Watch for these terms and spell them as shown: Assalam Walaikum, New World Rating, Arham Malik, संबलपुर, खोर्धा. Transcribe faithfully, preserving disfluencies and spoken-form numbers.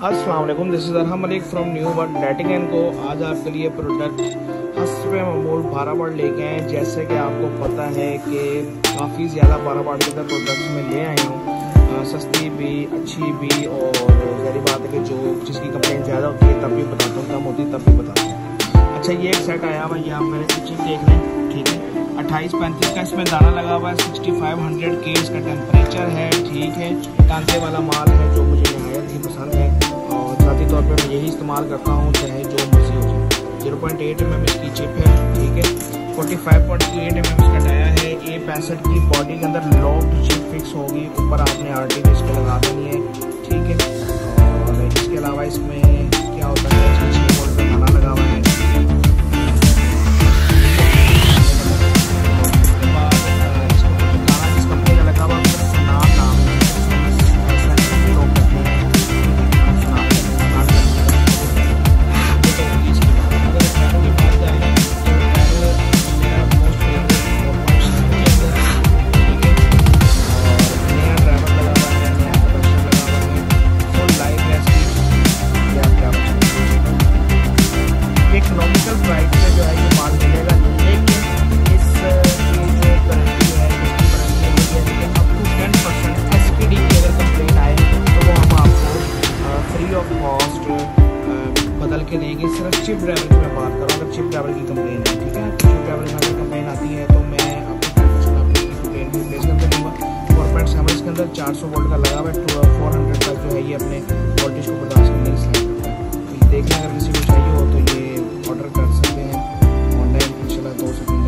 अस्सलाम वालेकुम, this is Arham Malik from new world rating and को। आज आपके लिए प्रोडक्ट हसब मामूल बारह वाट लेके आए। जैसे कि आपको पता है कि काफ़ी ज़्यादा बारह वाट के अंदर प्रोडक्ट्स में ले आई हूँ, सस्ती भी अच्छी भी, और जहरी बात है कि जो जिसकी कंप्लेंट ज़्यादा होती है तब भी बताता हूँ, कम होती है तब भी बताता हूँ। अच्छा, ये एक सेट आया हुआ, ये आप मेरे किचन देख लें, ठीक है। अट्ठाईस पैंतीस का इसमें दाना लगा हुआ है, सिक्सटी फाइव हंड्रेड के इसका टेम्परेचर है, ठीक है। कांसे वाला माल है जो मुझे नहायत ही पसंद है, ज़ाती तौर पर मैं यही इस्तेमाल करता हूँ, चाहे जो मर्जी हो जाए। Zero point eight m m इसकी चिप है, ठीक है। Forty five point eight m m इसका डाया है। ए पैंसठ की बॉडी के अंदर लॉक्ड चिप फिक्स होगी, ऊपर आपने आरटी में इसको लगा देनी है, ठीक है। और इसके अलावा इसमें क्या होता है, छः वोल्ट का खाना लगा हुआ है। बदल के देंगे, सिर्फ चिप ड्राइवर की मैं बात करूँ, अगर चिप ड्राइवर की कंप्लेन है, ठीक है। चिप ड्राइवर की अगर कंप्लेन आती है तो मैं अपनी कंप्लेन भी प्लेस कर दूँगा। फोर पॉइंट सेवन इसके अंदर चार सौ वोल्ट का लगा हुआ है, फोर हंड्रेड का जो है ये अपने वोल्टेज को बर्दाश्त करने की स्लाइड करता है। तो देखने अगर किसी को चाहिए हो तो ये ऑर्डर कर सकते हैं ऑनलाइन, इंशाल्लाह दो सौ